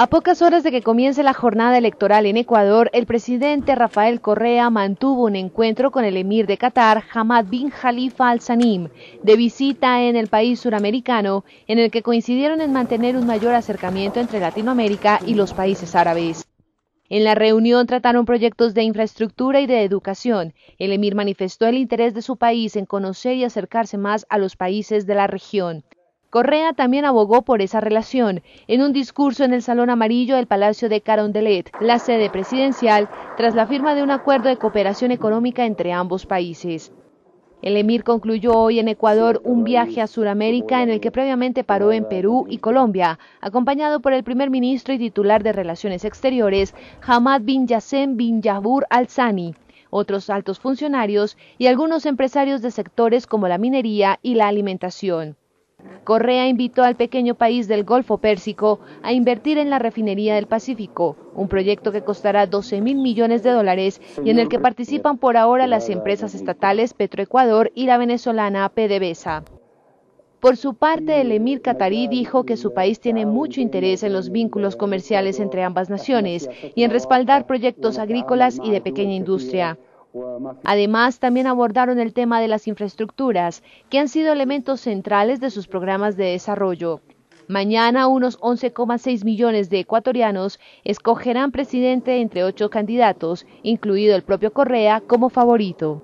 A pocas horas de que comience la jornada electoral en Ecuador, el presidente Rafael Correa mantuvo un encuentro con el emir de Catar, Hamad bin Jalifa Al Zanim, de visita en el país suramericano, en el que coincidieron en mantener un mayor acercamiento entre Latinoamérica y los países árabes. En la reunión trataron proyectos de infraestructura y de educación. El emir manifestó el interés de su país en conocer y acercarse más a los países de la región. Correa también abogó por esa relación. En un discurso en el Salón Amarillo del Palacio de Carondelet, la sede presidencial, tras la firma de un acuerdo de cooperación económica entre ambos países. El emir concluyó hoy en Ecuador un viaje a Sudamérica en el que previamente paró en Perú y Colombia, acompañado por el primer ministro y titular de Relaciones Exteriores, Hamad bin Yacem bin Yabur Al-Sani, otros altos funcionarios y algunos empresarios de sectores como la minería y la alimentación. Correa invitó al pequeño país del Golfo Pérsico a invertir en la refinería del Pacífico, un proyecto que costará 12.000 millones de dólares y en el que participan por ahora las empresas estatales Petroecuador y la venezolana PDVSA. Por su parte, el emir catarí dijo que su país tiene mucho interés en los vínculos comerciales entre ambas naciones y en respaldar proyectos agrícolas y de pequeña industria. Además, también abordaron el tema de las infraestructuras, que han sido elementos centrales de sus programas de desarrollo. Mañana, unos 11,6 millones de ecuatorianos escogerán presidente entre 8 candidatos, incluido el propio Correa, como favorito.